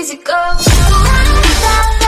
easy go.